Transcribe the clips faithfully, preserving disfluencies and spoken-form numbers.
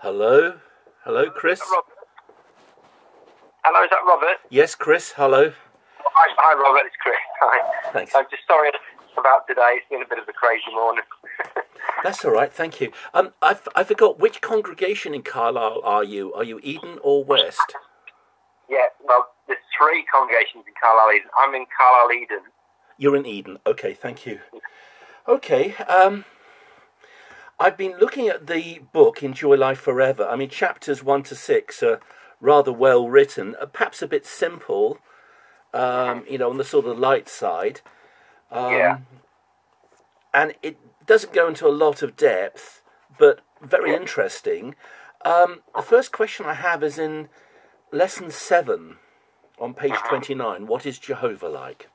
Hello? Hello, Chris? Hello, is that Robert? Yes, Chris, hello. Hi, hi Robert, it's Chris. Hi. Thanks. I'm just sorry about today. It's been a bit of a crazy morning. That's all right, thank you. Um, I, I forgot, which congregation in Carlisle are you? Are you Eden or West? Yeah, well, there's three congregations in Carlisle Eden. I'm in Carlisle Eden. You're in Eden. Okay, thank you. Okay, um, I've been looking at the book, Enjoy Life Forever. I mean, chapters one to six are rather well written, perhaps a bit simple, um, you know, on the sort of light side. Um, yeah. And it doesn't go into a lot of depth, but very interesting. Um, the first question I have is in lesson seven on page twenty-nine. What is Jehovah like?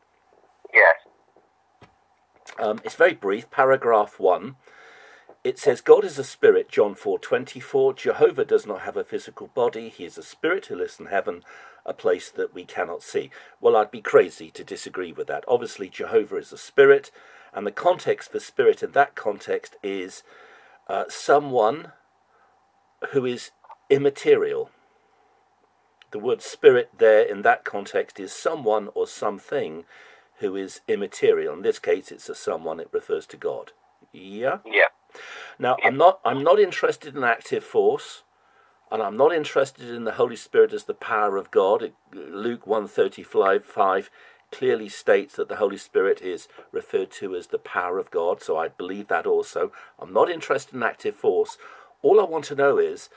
Yes. Um, it's very brief, paragraph one. It says, God is a spirit, John four twenty-four. Jehovah does not have a physical body. He is a spirit who lives in heaven, a place that we cannot see. Well, I'd be crazy to disagree with that. Obviously, Jehovah is a spirit, and the context for spirit in that context is uh, someone who is immaterial. The word spirit there in that context is someone or something who is immaterial. In this case, it's a someone. It refers to God. Yeah? Yeah. Now, I'm not I'm not interested in active force, and I'm not interested in the Holy Spirit as the power of God. It, Luke one thirty-five clearly states that the Holy Spirit is referred to as the power of God, so I believe that also. I'm not interested in active force. All I want to know is,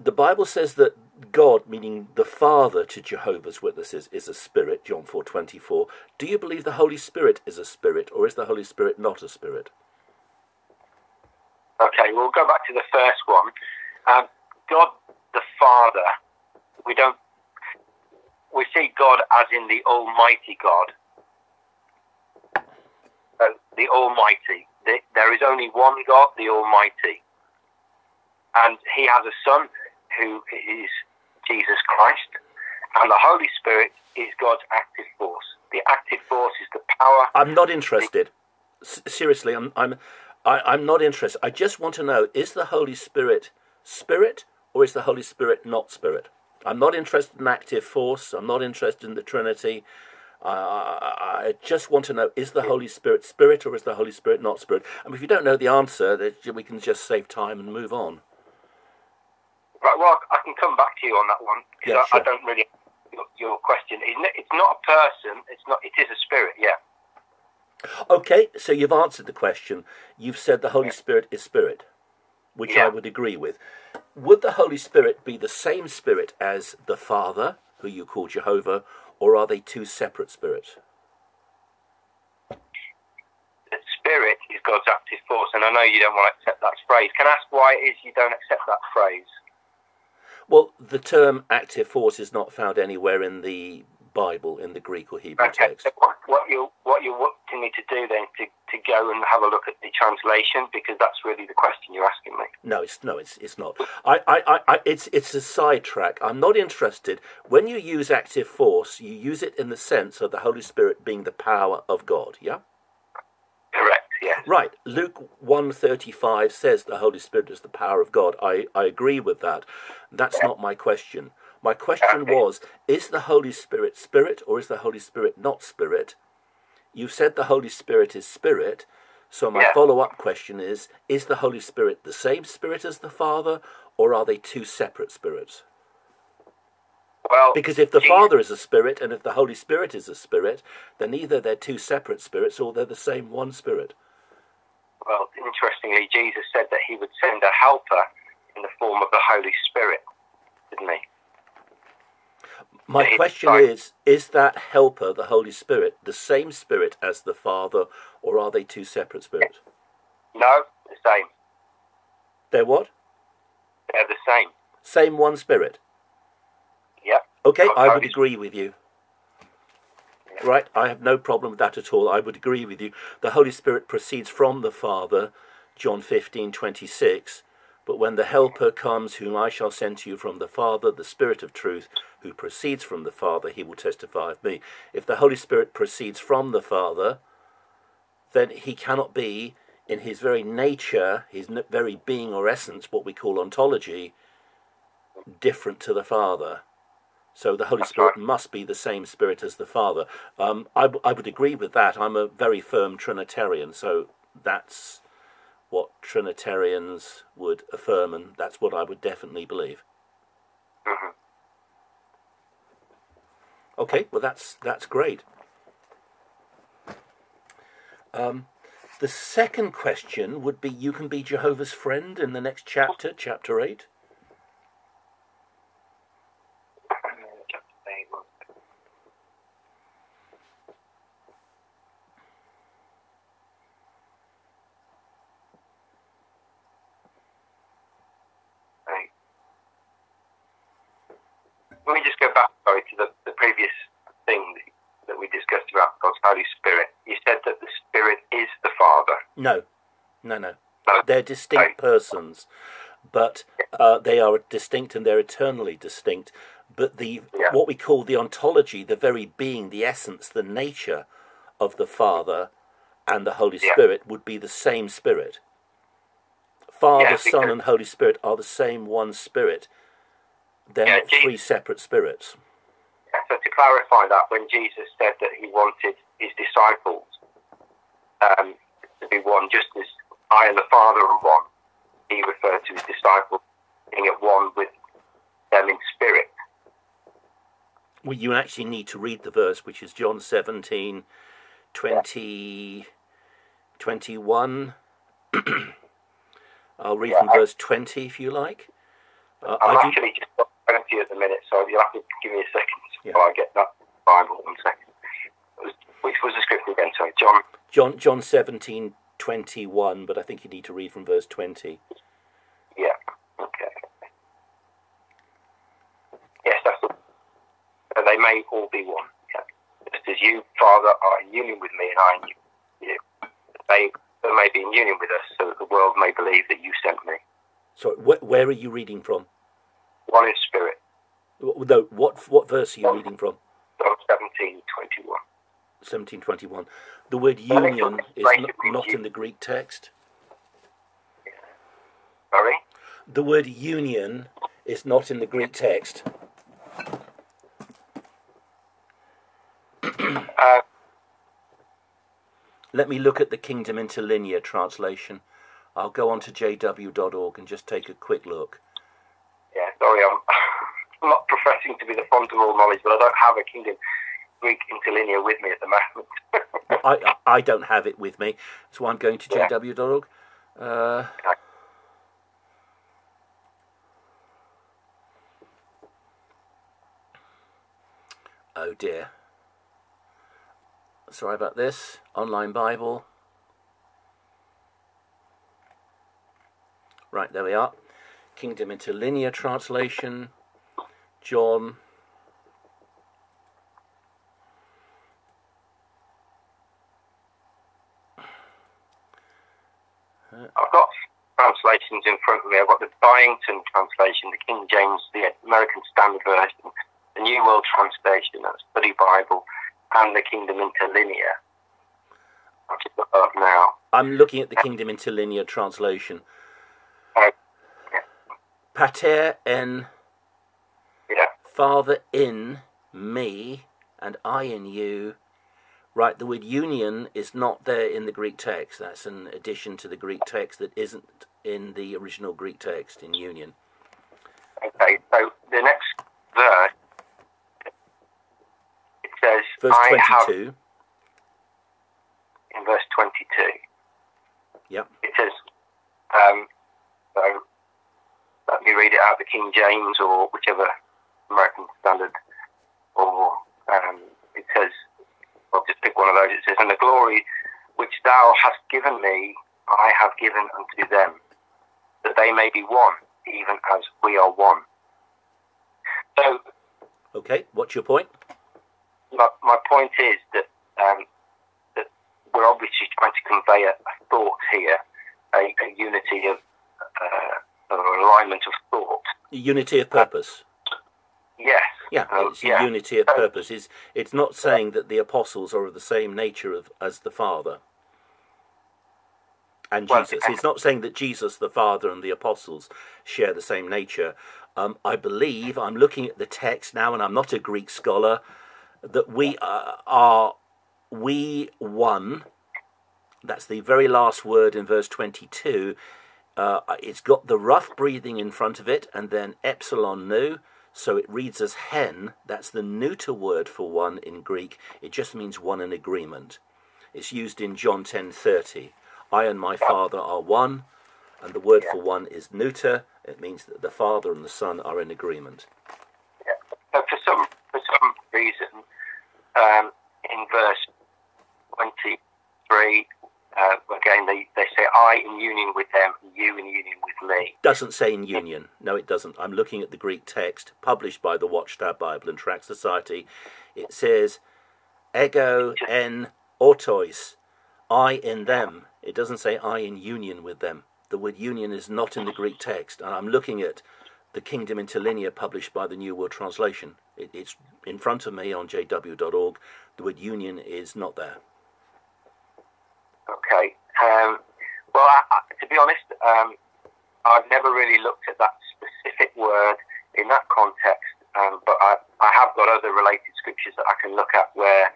the Bible says that God, meaning the Father to Jehovah's Witnesses, is a spirit, John four twenty-four. Do you believe the Holy Spirit is a spirit, or is the Holy Spirit not a spirit? Okay, we'll go back to the first one. Um, God the Father, we don't, we see God as in the Almighty God. Uh, the Almighty. The, there is only one God, the Almighty. And he has a Son who is Jesus Christ. And the Holy Spirit is God's active force. The active force is the power. I'm not interested. S- seriously, I'm... I'm I, I'm not interested. I just want to know, is the Holy Spirit spirit, or is the Holy Spirit not spirit? I'm not interested in active force. I'm not interested in the Trinity. Uh, I just want to know, is the Holy Spirit spirit, or is the Holy Spirit not spirit? And if you don't know the answer, we can just save time and move on. Right, well, I can come back to you on that one, because yeah, I, sure. I don't really your, your question. It's not a person. It's not. It is a spirit, yeah. Okay, so you've answered the question. You've said the Holy Spirit is spirit, which yeah. I would agree with. Would the Holy Spirit be the same spirit as the Father, who you call Jehovah, or are they two separate spirits? The spirit is God's active force, and I know you don't want to accept that phrase. Can I ask why it is you don't accept that phrase? Well, the term active force is not found anywhere in the Bible, in the Greek or Hebrew okay. text. What you're, what you're wanting me to do then to, to go and have a look at the translation, because that's really the question you're asking me. No, it's no, it's it's not. I, I, I it's it's a sidetrack. I'm not interested. When you use active force, you use it in the sense of the Holy Spirit being the power of God. Yeah. Correct. Yes. Right. Luke one thirty-five says the Holy Spirit is the power of God. I I agree with that. That's yeah. not my question. My question okay. was, is the Holy Spirit spirit, or is the Holy Spirit not spirit? You said the Holy Spirit is spirit, so my yeah. follow-up question is, is the Holy Spirit the same spirit as the Father, or are they two separate spirits? Well, because if the Jesus. Father is a spirit, and if the Holy Spirit is a spirit, then either they're two separate spirits, or they're the same one spirit. Well, interestingly, Jesus said that he would send a helper in the form of the Holy Spirit, didn't he? My question is, is that helper, the Holy Spirit, the same spirit as the Father, or are they two separate spirits? No, the same. They're what? They're the same. Same one spirit? Yeah. Okay, I would agree with you. Right, I have no problem with that at all. I would agree with you. The Holy Spirit proceeds from the Father, John fifteen twenty-six. But when the Helper comes, whom I shall send to you from the Father, the Spirit of truth, who proceeds from the Father, he will testify of me. If the Holy Spirit proceeds from the Father, then he cannot be in his very nature, his very being or essence, what we call ontology, different to the Father. So the Holy Spirit must be the same Spirit as the Father. Um, I, I would agree with that. I'm a very firm Trinitarian, so that's what Trinitarians would affirm, and that's what I would definitely believe. Mm-hmm. Okay, well, that's, that's great. Um, the second question would be, you can be Jehovah's friend in the next chapter, chapter eight. Let me just go back, sorry, to the, the previous thing that we discussed about God's Holy Spirit. You said that the Spirit is the Father. No, no, no. no. They're distinct no. persons, but uh, they are distinct and they're eternally distinct. But the yeah. what we call the ontology, the very being, the essence, the nature of the Father and the Holy yeah. Spirit would be the same Spirit. Father, yeah, because... Son, and Holy Spirit are the same one Spirit. They're yeah, not Jesus, three separate spirits. Yeah, so to clarify that, when Jesus said that he wanted his disciples um, to be one, just as I and the Father are one, he referred to his disciples being at one with them in spirit. Well, you actually need to read the verse, which is John seventeen, twenty, yeah. twenty-one. I'll read yeah, from I... verse twenty, if you like. Uh, I'm I actually do... just... at the minute, so you'll have to give me a second yeah. while I get that Bible. One second. Was, which was the scripture again? Sorry, John. John, John seventeen twenty one. But I think you need to read from verse twenty. Yeah. Okay. Yes, that's the. So they may all be one. Yeah. Just as you, Father, are in union with me, and I in you. They, they may be in union with us, so that the world may believe that you sent me. So, wh where are you reading from? One in spirit. No, what what verse are you reading from? seventeen twenty-one. seventeen twenty-one. The word union is not, not in the Greek text. Yeah. Sorry? The word union is not in the Greek text. uh, Let me look at the Kingdom Interlinear translation. I'll go on to J W dot org and just take a quick look. Yeah, sorry, I'm, I'm not professing to be the font of all knowledge, but I don't have a Kingdom Greek Interlinear with me at the moment. I, I don't have it with me, so I'm going to yeah. J W dot org. Uh, okay. Oh dear. Sorry about this. Online Bible. Right, there we are. Kingdom Interlinear Translation, John I've got translations in front of me. I've got the Byington translation, the King James, the American Standard Version, the New World Translation, that's Study Bible, and the Kingdom Interlinear. I've just got that now. I'm looking at the Kingdom Interlinear Translation. Uh, Pater in, yeah. Father in me, and I in you. Right, the word union is not there in the Greek text. That's an addition to the Greek text that isn't in the original Greek text, in union. Okay, so the next verse, it says, verse I twenty-two. Have, in verse twenty-two. Yeah. It says, um, so... Let me read it out of the King James or whichever American Standard. Or um, it says, I'll just pick one of those. It says, and the glory which thou hast given me, I have given unto them, that they may be one, even as we are one. So, okay, what's your point? My, my point is that, um, that we're obviously trying to convey a, a thought here, a, a unity of... Uh, or alignment of thought. Unity of purpose. Uh, yes. Yeah, um, it's yeah. unity of purpose. It's, it's not saying that the apostles are of the same nature of, as the Father. and well, Jesus. He's not saying that Jesus, the Father, and the apostles share the same nature. Um, I believe, I'm looking at the text now, and I'm not a Greek scholar, that we uh, are, we one, that's the very last word in verse twenty-two, uh, it's got the rough breathing in front of it, and then epsilon nu, so it reads as hen, that's the neuter word for one in Greek, it just means one in agreement. It's used in John ten thirty, I and my Father are one, and the word yeah. for one is neuter. It means that the Father and the Son are in agreement. Yeah. So for some for some reason, um, in verse twenty-three, uh, again they, they say I in union with them, and you in union with me. It doesn't say in union. No, it doesn't. I'm looking at the Greek text published by the Watchtower Bible and Tract Society. It says ego en autois, I in them. It doesn't say I in union with them. The word union is not in the Greek text, and I'm looking at the Kingdom Interlinear published by the New World Translation. It, it's in front of me on J W dot org. The word union is not there. Okay. Um, well, I, I, to be honest, um, I've never really looked at that specific word in that context, um, but I, I have got other related scriptures that I can look at where,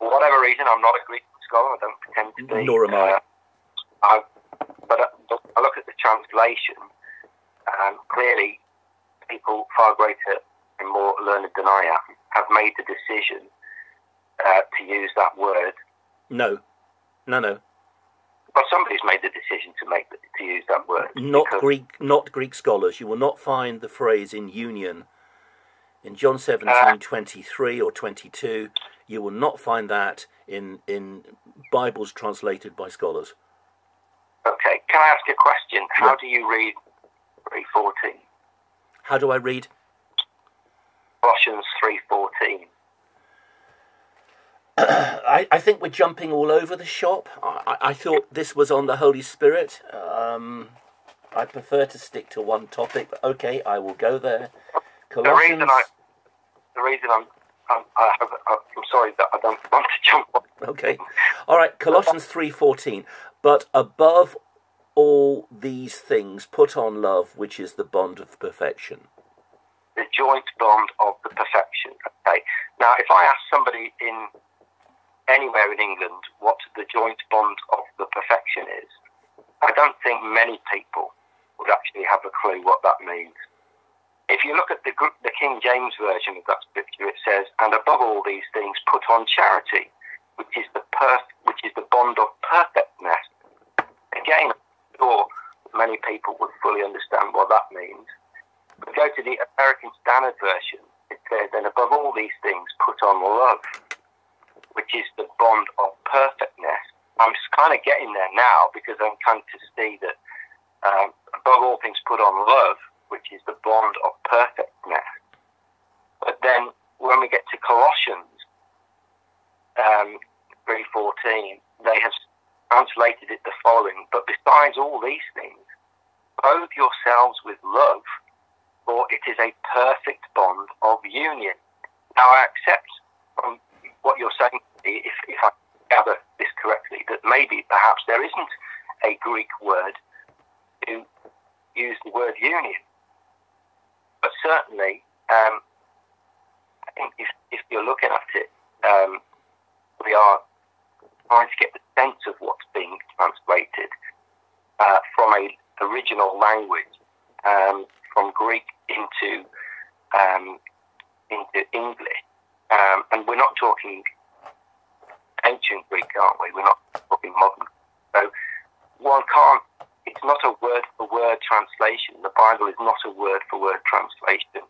for whatever reason, I'm not a Greek scholar. I don't pretend to be. Nor am I. Uh, I've But I look at the translation, and um, clearly people far greater and more learned than I am have made the decision uh, to use that word. No, no, no. But somebody's made the decision to make to use that word. Not Greek, not Greek scholars. You will not find the phrase in union in John seventeen uh, twenty-three or twenty-two. You will not find that in in Bibles translated by scholars. Okay, can I ask a question? How yeah. do you read three fourteen? How do I read? Colossians three fourteen. I, I think we're jumping all over the shop. I, I thought this was on the Holy Spirit. Um, I prefer to stick to one topic, but okay, I will go there. Colossians... The reason, I, the reason I'm, I'm, I have, I'm sorry that I don't want to jump on. Okay, all right, Colossians three fourteen. But above all these things, put on love, which is the bond of perfection. The joint bond of the perfection. Okay. Now, if I ask somebody in anywhere in England what the joint bond of the perfection is, I don't think many people would actually have a clue what that means. If you look at the, the King James version of that scripture, it says, "And above all these things, put on charity, which is the perf- which is the bond of perfectness." Again, I'm sure many people would fully understand what that means. If we go to the American Standard Version, it says, "And above all these things, put on love, which is the bond of perfectness." I'm kind of getting there now because I'm trying to see that um, above all things, put on love, which is the bond of perfectness. But then when we get to Colossians um, three fourteen, they have translated it the following: "But besides all these things, clothe yourselves with love, for it is a perfect bond of union." Now, I accept from what you're saying, if, if I gather this correctly, that maybe perhaps there isn't a Greek word to use the word union. But certainly, um, I think if, if you're looking at it, um, we are trying to get the sense of what's being translated uh, from an original language, um, from Greek into um, into English. Um, and we're not talking ancient Greek, aren't we? We're not talking modern. So one can't, it's not a word-for-word translation. The Bible is not a word-for-word translation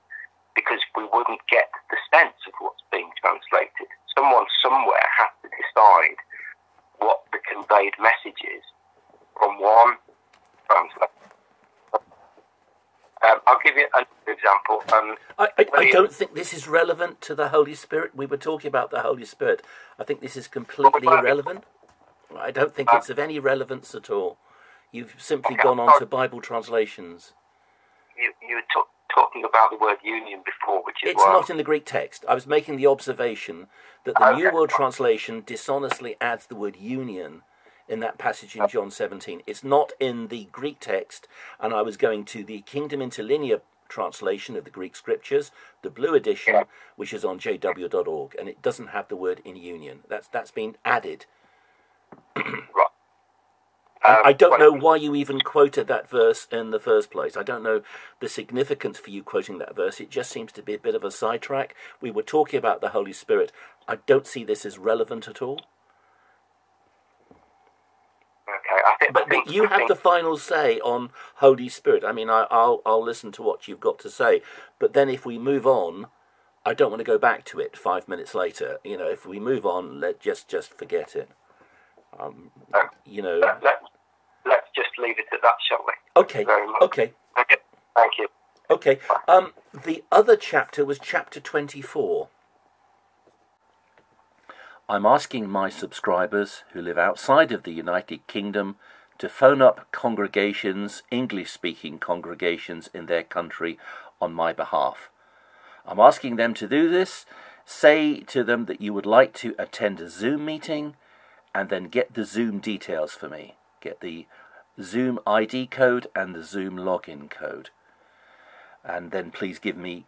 because we wouldn't get the sense of what's being translated. Someone somewhere has to decide what the conveyed message is from one translation. Um, I'll give you an example. Um, I, I, I don't think this is relevant to the Holy Spirit. We were talking about the Holy Spirit. I think this is completely irrelevant. I don't think um, it's of any relevance at all. You've simply okay, gone on to Bible translations. You, you took... talking about the word union before, which is it's not in the Greek text. I was making the observation that the okay. New World Translation dishonestly adds the word union in that passage in John seventeen. It's not in the Greek text, and I was going to the Kingdom Interlinear translation of the Greek scriptures, the blue edition, which is on J W dot org, and it doesn't have the word in union. That's that's been added. Um, I don't know why you even quoted that verse in the first place. I don't know the significance for you quoting that verse. It just seems to be a bit of a sidetrack. We were talking about the Holy Spirit. I don't see this as relevant at all. Okay, I think, but, but you have the final say on Holy Spirit. I mean, I, I'll, I'll listen to what you've got to say. But then if we move on, I don't want to go back to it five minutes later. You know, if we move on, let just just forget it. Um, um, you know... Let, let, let's just leave it at that, shall we? Okay, okay. Okay, thank you. Okay, um, the other chapter was chapter twenty-four. I'm asking my subscribers who live outside of the United Kingdom to phone up congregations, English-speaking congregations in their country on my behalf. I'm asking them to do this. Say to them that you would like to attend a Zoom meeting, and then get the Zoom details for me. Get the Zoom I D code and the Zoom login code. And then please give me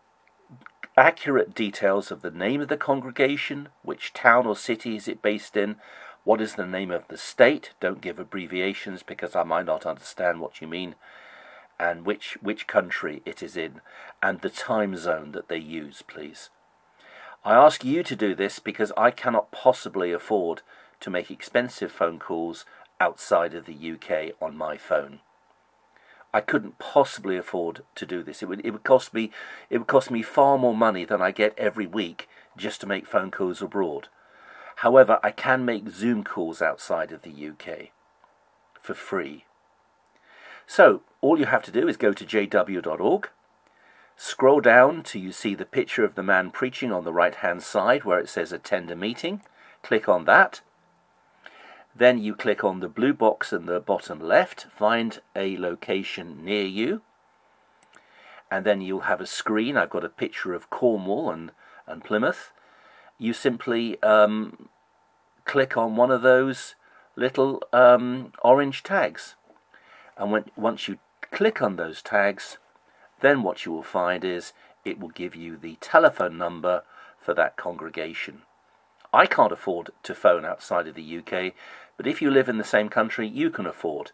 accurate details of the name of the congregation, which town or city is it based in, what is the name of the state, don't give abbreviations because I might not understand what you mean, and which, which country it is in, and the time zone that they use, please. I ask you to do this because I cannot possibly afford to make expensive phone calls outside of the U K on my phone. I couldn't possibly afford to do this. It would it would cost me it would cost me far more money than I get every week just to make phone calls abroad. However, I can make Zoom calls outside of the U K for free. So all you have to do is go to J W dot org, scroll down till you see the picture of the man preaching on the right hand side where it says attend a meeting. Click on that. Then you click on the blue box in the bottom left, find a location near you, and then you'll have a screen. I've got a picture of Cornwall and, and Plymouth. You simply um, click on one of those little um, orange tags. And when, once you click on those tags, then what you will find is it will give you the telephone number for that congregation. I can't afford to phone outside of the U K, but if you live in the same country, you can afford.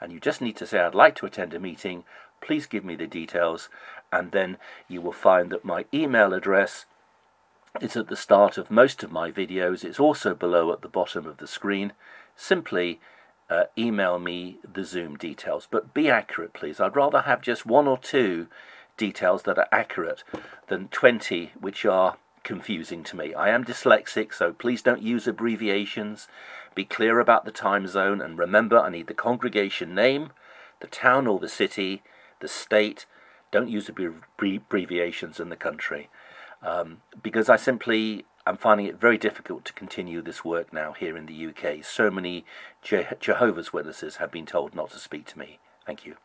And you just need to say, I'd like to attend a meeting, please give me the details, and then you will find that my email address is at the start of most of my videos. It's also below at the bottom of the screen. Simply uh, email me the Zoom details, but be accurate, please. I'd rather have just one or two details that are accurate than twenty which are confusing to me. I am dyslexic, so please don't use abbreviations. Be clear about the time zone, and remember, I need the congregation name, the town or the city, the state. Don't use abbreviations in the country, um, because I simply am finding it very difficult to continue this work now here in the U K. So many Je- Jehovah's Witnesses have been told not to speak to me. Thank you.